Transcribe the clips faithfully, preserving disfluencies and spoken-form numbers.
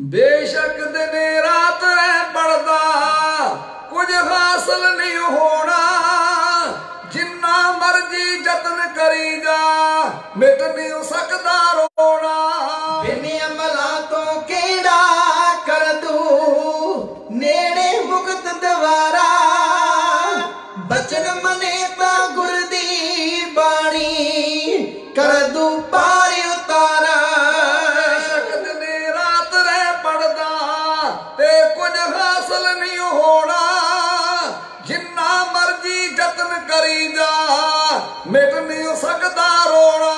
बेशक दिने रात रह पड़दा कुछ हासिल नहीं होना, जिन्ना मर्जी जतन करीदा मिट नहीं सकदा रोना। बिन अमला तो केड़ा कर दू नेड़े मुक्त दवारा, बचन मने ता गुर दी बाणी कर दू पार उतारा। बेशक दिने रात रह पड़दा ते कुछ हासिल नहीं होना, जिन्ना मर्जी जतन करीदा मिट नहीं सकदा रोना।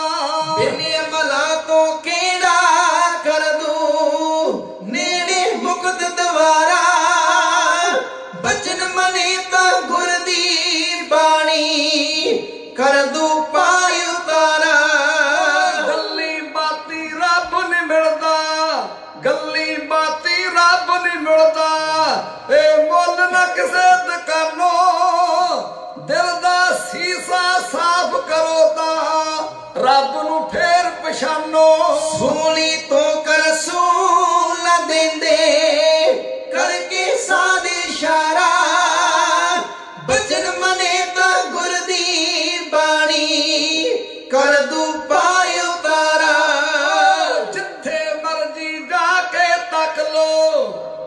बिन अमला तो केड़ा कर दू नेड़े मुक्त दवारा, बचन मने ता गुर दी बाणी कर दू पार उतारा। गली बाती रब नहीं मिलदा, गली बाती रब नहीं मिलदा, ए मुल ना किसे दुकानो दिल दा सीसा साफ करो ता रब नू फेर पछानो। सूली तो कर सूल ना देंदे करके सादे इशारा, बचन मने ता गुर दी बाणी कर दू पार उतारा। जिथे मर्जी जाके तक लो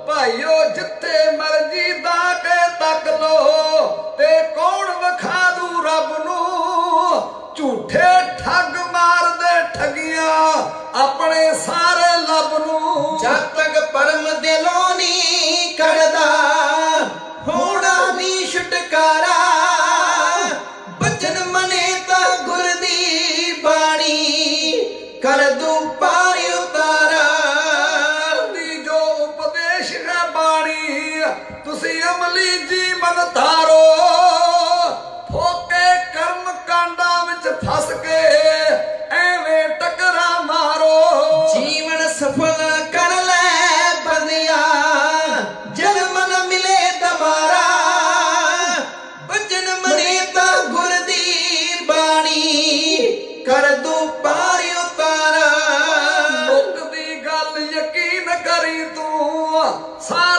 भाइयो, जिथे मर्जी जाके तक लो ते कौन विखा दू रब नू। झूठे ठग मार दे ठगिया अपने सारे लब नू। जब तक परम दिलों नी करदा होना नी छुटकारा, बचन मने ता गुर दी बाणी कर दू पार उतारा। दी जो उपदेश है बाणी तुसी अमली जीवन धारो, फोके कर्म कांडा विच फस के एवे टकरा मारो। जीवन सफल कर ले बंदिया कर दू पार उतारा। मुक्ति गल यकीन करी तू सारा